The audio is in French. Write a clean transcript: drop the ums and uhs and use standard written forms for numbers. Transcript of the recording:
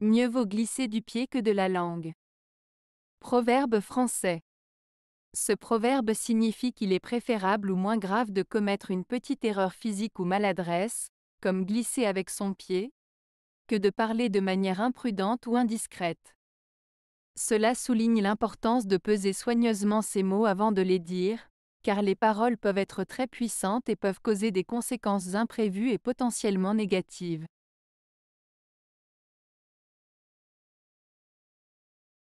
Mieux vaut glisser du pied que de la langue. Proverbe français. Ce proverbe signifie qu'il est préférable ou moins grave de commettre une petite erreur physique ou maladresse, comme glisser avec son pied, que de parler de manière imprudente ou indiscrète. Cela souligne l'importance de peser soigneusement ses mots avant de les dire, car les paroles peuvent être très puissantes et peuvent causer des conséquences imprévues et potentiellement négatives.